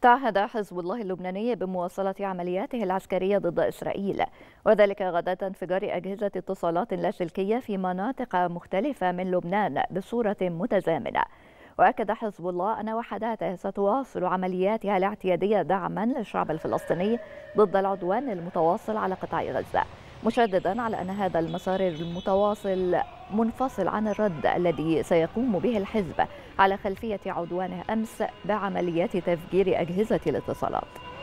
تعهد حزب الله اللبناني بمواصلة عملياته العسكرية ضد إسرائيل، وذلك غدا في جار أجهزة اتصالات لاسلكية في مناطق مختلفة من لبنان بصورة متزامنة. وأكد حزب الله أن وحداته ستواصل عملياتها الاعتيادية دعما للشعب الفلسطيني ضد العدوان المتواصل على قطاع غزة، مشددا على أن هذا المسار المتواصل منفصل عن الرد الذي سيقوم به الحزب على خلفية عدوانه أمس بعمليات تفجير أجهزة الاتصالات.